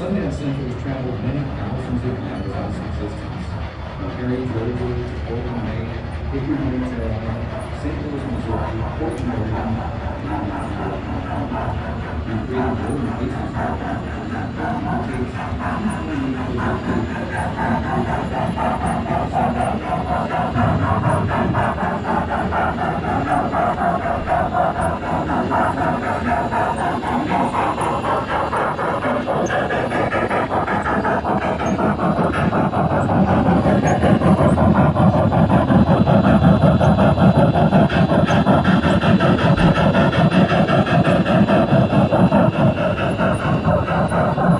Sundance Center has traveled many thousands of miles out of existence, from Perry, Georgia, to Portland, Maine, Hickory, North Carolina, St. Louis, Missouri, Portland, Oregon, and created golden places for them.